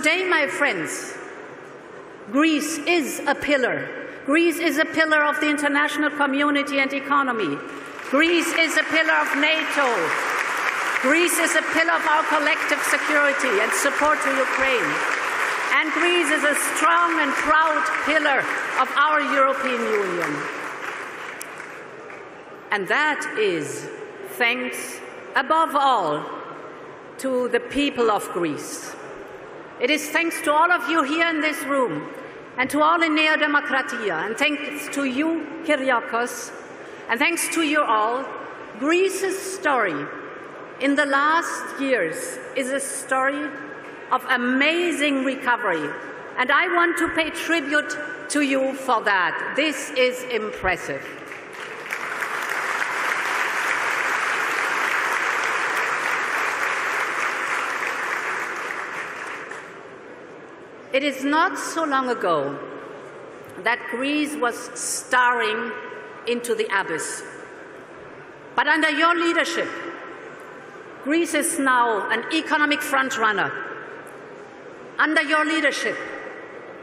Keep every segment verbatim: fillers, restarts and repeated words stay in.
Today, my friends, Greece is a pillar. Greece is a pillar of the international community and economy. Greece is a pillar of NATO. Greece is a pillar of our collective security and support to Ukraine. And Greece is a strong and proud pillar of our European Union. And that is thanks, above all, to the people of Greece. It is thanks to all of you here in this room and to all in Nea Demokratia, and thanks to you, Kyriakos, and thanks to you all, Greece's story in the last years is a story of amazing recovery, and I want to pay tribute to you for that. This is impressive. It is not so long ago that Greece was staring into the abyss. But under your leadership, Greece is now an economic frontrunner. Under your leadership,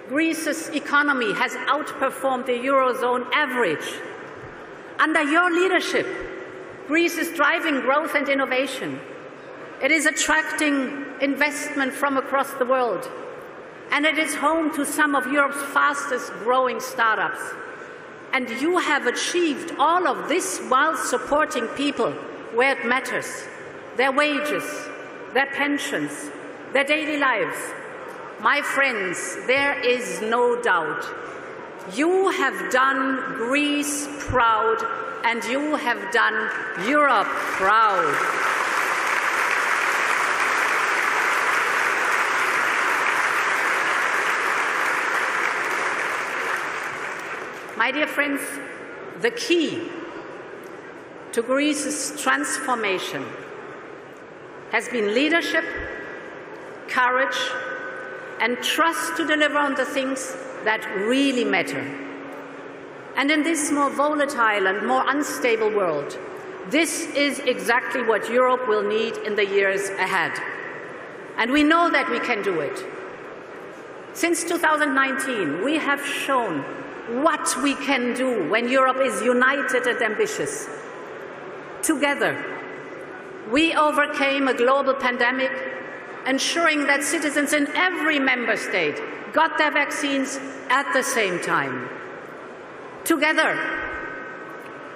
Greece's economy has outperformed the Eurozone average. Under your leadership, Greece is driving growth and innovation. It is attracting investment from across the world. And it is home to some of Europe's fastest growing startups. And you have achieved all of this while supporting people where it matters, their wages, their pensions, their daily lives. My friends, there is no doubt. You have done Greece proud, and you have done Europe proud. My dear friends, the key to Greece's transformation has been leadership, courage, and trust to deliver on the things that really matter. And in this more volatile and more unstable world, this is exactly what Europe will need in the years ahead. And we know that we can do it. Since two thousand nineteen, we have shown what we can do when Europe is united and ambitious. Together, we overcame a global pandemic, ensuring that citizens in every member state got their vaccines at the same time. Together,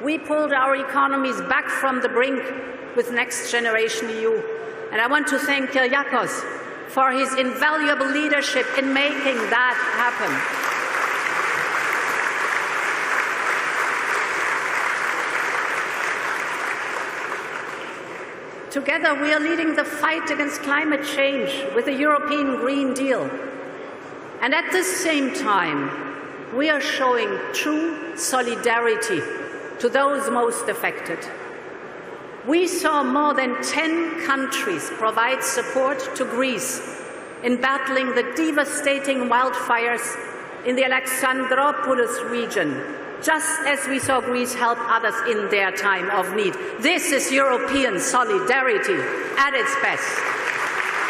we pulled our economies back from the brink with Next Generation E U. And I want to thank Kyriakos for his invaluable leadership in making that happen. Together, we are leading the fight against climate change with the European Green Deal. And at the same time, we are showing true solidarity to those most affected. We saw more than ten countries provide support to Greece in battling the devastating wildfires in the Alexandroupolis region, just as we saw Greece help others in their time of need. This is European solidarity at its best.